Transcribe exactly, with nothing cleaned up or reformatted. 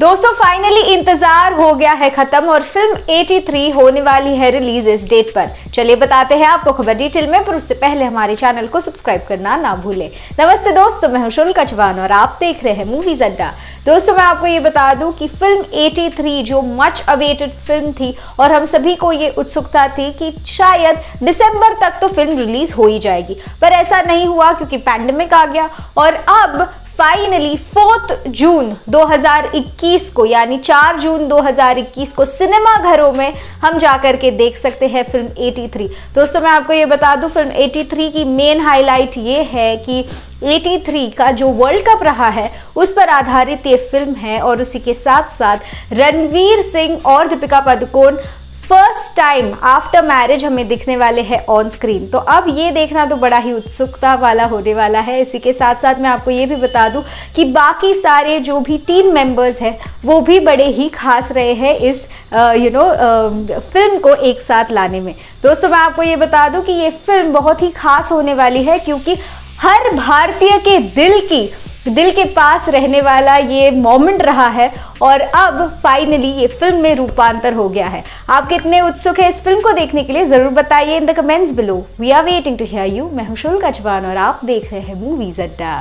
दोस्तों फाइनली इंतजार हो गया है खत्म और फिल्म तिरासी होने वाली है रिलीज इस डेट पर। चलिए बताते हैं आपको खबर डिटेल में, पर उससे पहले हमारे चैनल को सब्सक्राइब करना ना भूलें। नमस्ते दोस्तों, मैं हूं शुल्का चव्हाण और आप देख रहे हैं मूवीज अड्डा। दोस्तों मैं आपको ये बता दूं कि फिल्म तिरासी जो मच अवेटेड फिल्म थी और हम सभी को ये उत्सुकता थी कि शायद दिसंबर तक तो फिल्म रिलीज हो ही जाएगी, पर ऐसा नहीं हुआ क्योंकि पैंडेमिक आ गया और अब फाइनली फोर्थ जून दो हज़ार इक्कीस को यानी चार जून दो हज़ार इक्कीस को सिनेमा घरों में हम जाकर के देख सकते हैं फिल्म तिरासी। दोस्तों मैं आपको ये बता दूं फिल्म तिरासी की मेन हाईलाइट ये है कि तिरासी का जो वर्ल्ड कप रहा है उस पर आधारित ये फिल्म है और उसी के साथ साथ रणवीर सिंह और Deepika Padukone first time after marriage हमें दिखने वाले हैं ऑन स्क्रीन। तो अब ये देखना तो बड़ा ही उत्सुकता वाला होने वाला है। इसी के साथ साथ मैं आपको ये भी बता दूं कि बाकी सारे जो भी टीम मेंबर्स हैं वो भी बड़े ही खास रहे हैं इस यू नो फिल्म को एक साथ लाने में। दोस्तों मैं आपको ये बता दूं कि ये फिल्म बहुत ही खास होने वाली है क्योंकि हर भारतीय के दिल की दिल के पास रहने वाला ये मोमेंट रहा है और अब फाइनली ये फिल्म में रूपांतर हो गया है। आप कितने उत्सुक हैं इस फिल्म को देखने के लिए ज़रूर बताइए in the comments below. We are waiting to hear you. मैं हूं शुल्का चव्हाण और आप देख रहे हैं मूवीज अड्डा।